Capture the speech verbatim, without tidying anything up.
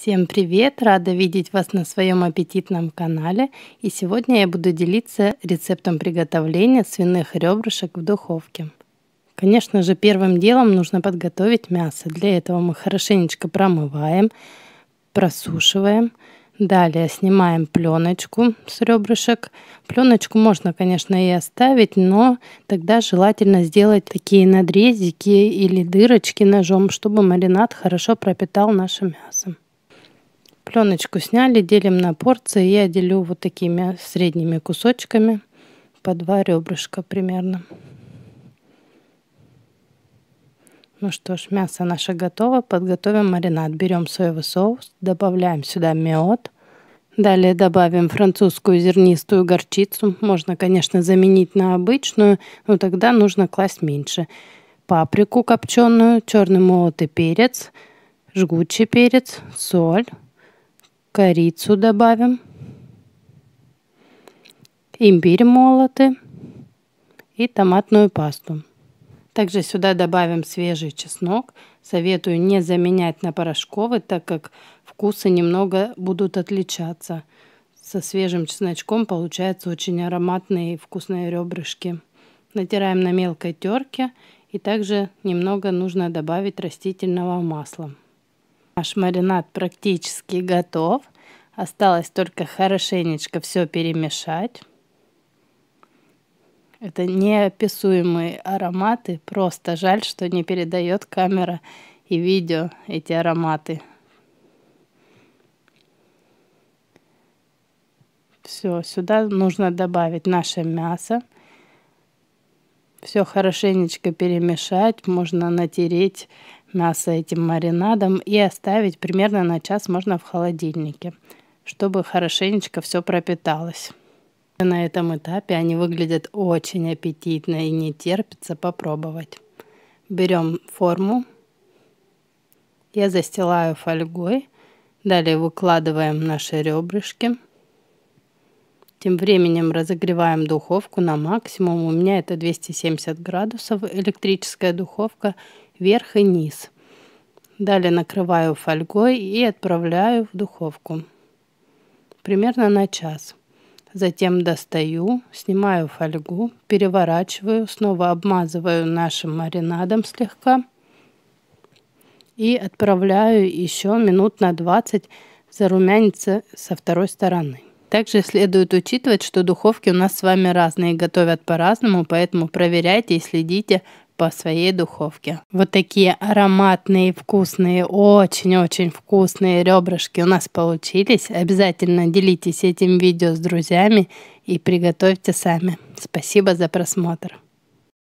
Всем привет! Рада видеть вас на своем аппетитном канале. И сегодня я буду делиться рецептом приготовления свиных ребрышек в духовке. Конечно же, первым делом нужно подготовить мясо. Для этого мы хорошенечко промываем, просушиваем. Далее снимаем пленочку с ребрышек. Пленочку можно, конечно, и оставить, но тогда желательно сделать такие надрезики или дырочки ножом, чтобы маринад хорошо пропитал наше мясо. Пленочку сняли, делим на порции. Я делю вот такими средними кусочками, по два ребрышка примерно. Ну что ж, мясо наше готово. Подготовим маринад. Берем соевый соус, добавляем сюда мед. Далее добавим французскую зернистую горчицу. Можно, конечно, заменить на обычную, но тогда нужно класть меньше. Паприку копченую, черный молотый перец, жгучий перец, соль. Корицу добавим, имбирь молотый и томатную пасту. Также сюда добавим свежий чеснок. Советую не заменять на порошковый, так как вкусы немного будут отличаться. Со свежим чесночком получаются очень ароматные и вкусные ребрышки. Натираем на мелкой терке и также немного нужно добавить растительного масла. Наш маринад практически готов. Осталось только хорошенечко все перемешать. Это неописуемые ароматы. Просто жаль, что не передает камера и видео эти ароматы. Все, сюда нужно добавить наше мясо. Все хорошенечко перемешать. Можно натереть мясо этим маринадом и оставить примерно на час можно в холодильнике, чтобы хорошенечко все пропиталось. На этом этапе они выглядят очень аппетитно и не терпится попробовать. Берем форму, я застилаю фольгой, далее выкладываем наши ребрышки. Тем временем разогреваем духовку на максимум. У меня это двести семьдесят градусов, электрическая духовка, вверх и низ. Далее накрываю фольгой и отправляю в духовку примерно на час. Затем достаю, снимаю фольгу, переворачиваю, снова обмазываю нашим маринадом слегка и отправляю еще минут на двадцать зарумяниться со второй стороны. Также следует учитывать, что духовки у нас с вами разные, готовят по-разному, поэтому проверяйте и следите по своей духовке. Вот такие ароматные, вкусные, очень-очень вкусные ребрышки у нас получились. Обязательно делитесь этим видео с друзьями и приготовьте сами. Спасибо за просмотр.